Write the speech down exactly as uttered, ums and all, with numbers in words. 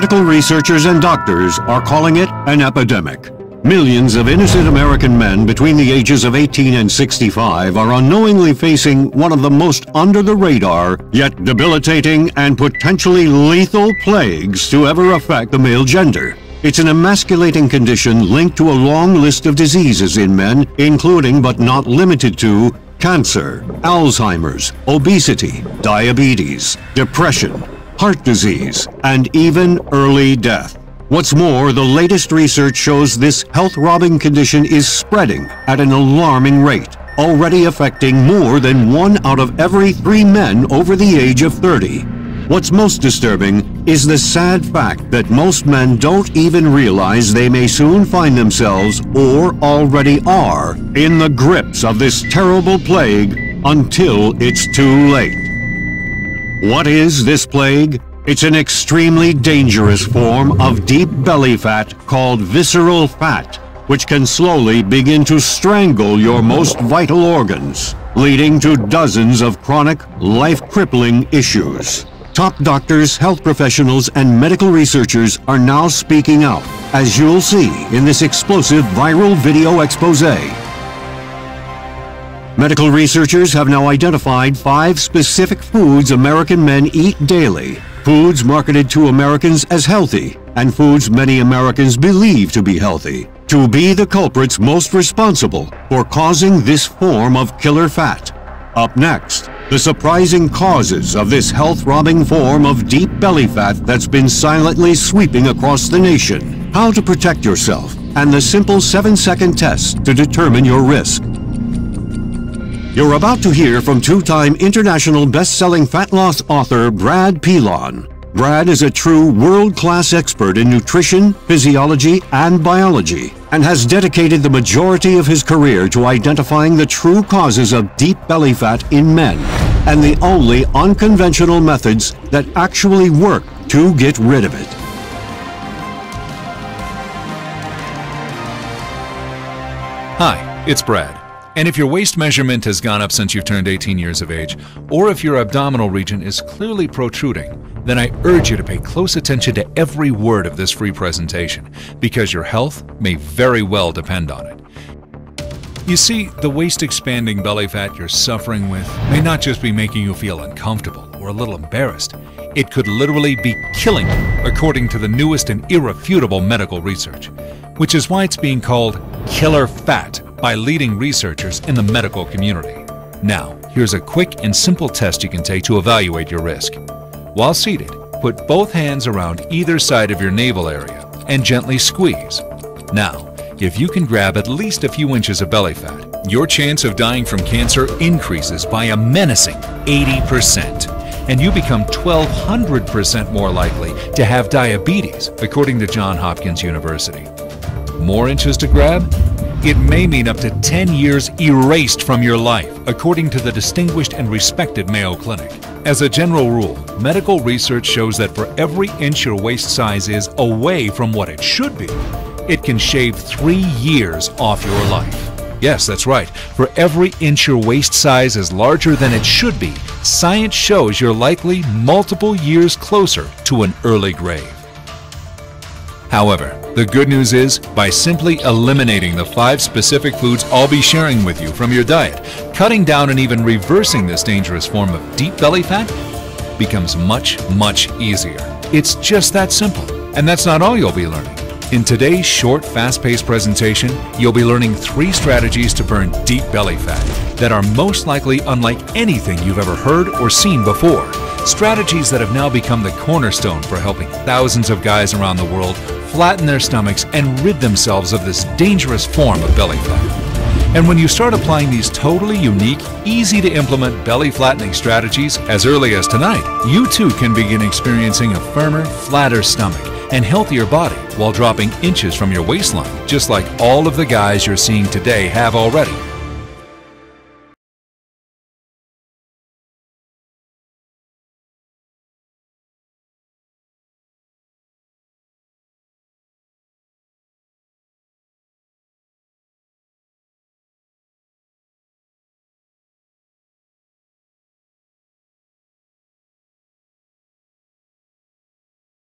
Medical researchers and doctors are calling it an epidemic. Millions of innocent American men between the ages of eighteen and sixty-five are unknowingly facing one of the most under-the-radar, yet debilitating and potentially lethal plagues to ever affect the male gender. It's an emasculating condition linked to a long list of diseases in men, including but not limited to cancer, Alzheimer's, obesity, diabetes, depression, heart disease, and even early death. What's more, the latest research shows this health-robbing condition is spreading at an alarming rate, already affecting more than one out of every three men over the age of thirty. What's most disturbing is the sad fact that most men don't even realize they may soon find themselves, or already are, in the grips of this terrible plague until it's too late. What is this plague? It's an extremely dangerous form of deep belly fat called visceral fat, which can slowly begin to strangle your most vital organs, leading to dozens of chronic, life-crippling issues. Top doctors, health professionals, and medical researchers are now speaking out, as you'll see in this explosive viral video exposé. Medical researchers have now identified five specific foods American men eat daily, foods marketed to Americans as healthy, and foods many Americans believe to be healthy, to be the culprits most responsible for causing this form of killer fat. Up next, the surprising causes of this health-robbing form of deep belly fat that's been silently sweeping across the nation, how to protect yourself, and the simple seven-second test to determine your risk. You're about to hear from two-time international best-selling fat loss author Brad Pilon. Brad is a true world-class expert in nutrition, physiology, and biology, and has dedicated the majority of his career to identifying the true causes of deep belly fat in men, and the only unconventional methods that actually work to get rid of it. Hi, it's Brad. And if your waist measurement has gone up since you've turned eighteen years of age, or if your abdominal region is clearly protruding, then I urge you to pay close attention to every word of this free presentation, because your health may very well depend on it. You see, the waist-expanding belly fat you're suffering with may not just be making you feel uncomfortable or a little embarrassed. It could literally be killing you, according to the newest and irrefutable medical research, which is why it's being called killer fat by leading researchers in the medical community. Now, here's a quick and simple test you can take to evaluate your risk. While seated, put both hands around either side of your navel area and gently squeeze. Now, if you can grab at least a few inches of belly fat, your chance of dying from cancer increases by a menacing eighty percent, and you become twelve hundred percent more likely to have diabetes, according to Johns Hopkins University. More inches to grab? It may mean up to ten years erased from your life, according to the distinguished and respected Mayo Clinic. As a general rule, medical research shows that for every inch your waist size is away from what it should be, it can shave three years off your life. Yes, that's right. For every inch your waist size is larger than it should be, science shows you're likely multiple years closer to an early grave. However, the good news is, by simply eliminating the five specific foods I'll be sharing with you from your diet, cutting down and even reversing this dangerous form of deep belly fat becomes much, much easier. It's just that simple. And that's not all you'll be learning. In today's short, fast-paced presentation, you'll be learning three strategies to burn deep belly fat that are most likely unlike anything you've ever heard or seen before. Strategies that have now become the cornerstone for helping thousands of guys around the world flatten their stomachs and rid themselves of this dangerous form of belly fat. And when you start applying these totally unique, easy to implement belly flattening strategies as early as tonight, you too can begin experiencing a firmer, flatter stomach and healthier body while dropping inches from your waistline, just like all of the guys you're seeing today have already.